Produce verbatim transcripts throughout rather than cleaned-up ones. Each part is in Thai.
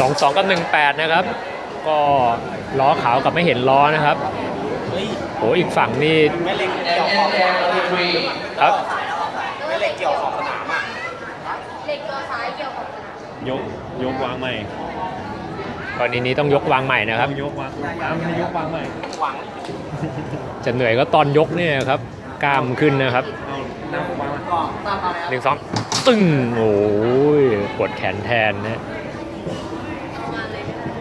สอง สอง กับ หนึ่ง แปด นะครับก็ล้อขาวกับไม่เห็นล้อนะครับโหอีกฝั่งนี่แม่เหล็กเกี่ยวขอบสนามครับแม่เหล็กเกี่ยวขอบสนามอ่ะเหล็กตัวซ้ายเกี่ยวขอบสนามยกยกวางใหม่กรณีนี้ต้องยกวางใหม่นะครับยกวางยกวางใหม่จะเหนื่อยก็ตอนยกเนี่ยครับกล้ามขึ้นนะครับหนึ่งสองตึ้งโอ้ยปวดแขนแทนนะ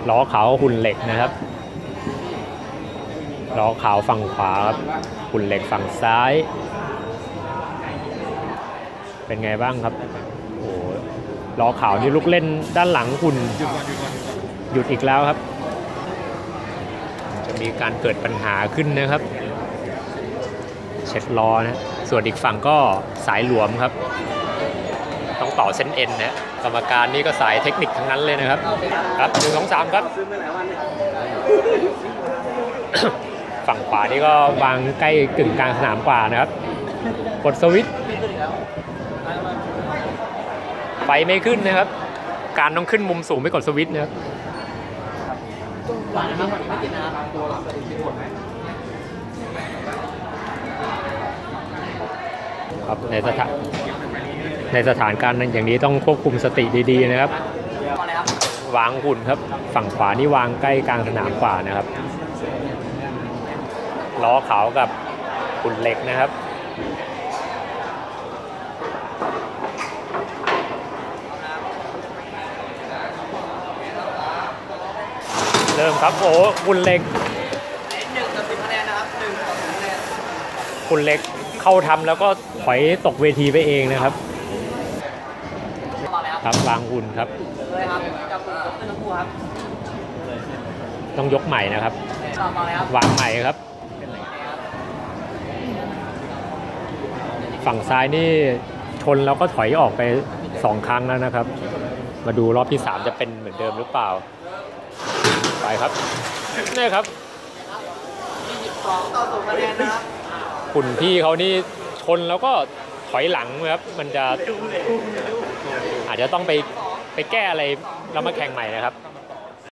ล้อขาวหุ่นเหล็กนะครับล้อขาวฝั่งขวาครับหุ่นเหล็กฝั่งซ้ายเป็นไงบ้างครับโอ้ล้อขาวนี่ลุกเล่นด้านหลังหุ่นหยุดอีกแล้วครับจะมีการเกิดปัญหาขึ้นนะครับเช็ดล้อนะส่วนอีกฝั่งก็สายหลวมครับต้องต่อเส้นเอ็นนะกรรมการนี่ก็สายเทคนิคทั้งนั้นเลยนะครับครับหนึ่งสองสามครับฝั่งขวานี่ก็วางใกล้กึ่งกลางสนามกว่านะครับกดสวิตช์ไฟไม่ขึ้นนะครับการต้องขึ้นมุมสูงไปกดสวิตช์นะครับครับในสถานในสถานการณ์อย่างนี้ต้องควบคุมสติดีๆนะครับวางหุ่นครับฝั่งขวานี่วางใกล้กลางสนามกว่านะครับล้อขาวกับหุ่นเหล็กนะครับเริ่มครับโอ้หุ่นเหล็กหนึ่งต่อสิบคะแนนนะครับหนึ่งต่อสิบคะแนนหุ่นเหล็กเข้าทำแล้วก็ถอยตกเวทีไปเองนะครับครับวางหุ่นครับต้องยกใหม่นะครับวางใหม่ครับฝั่งซ้ายนี่ชนแล้วก็ถอยออกไปสองครั้งแล้วนะครับมาดูรอบที่สามจะเป็นเหมือนเดิมหรือเปล่าไปครับนี่ครับหุ่นพี่เขานี่ชนแล้วก็ถอยหลังครับมันจะอาจจะต้องไปไปแก้อะไรแล้วมาแข่งใหม่นะครับ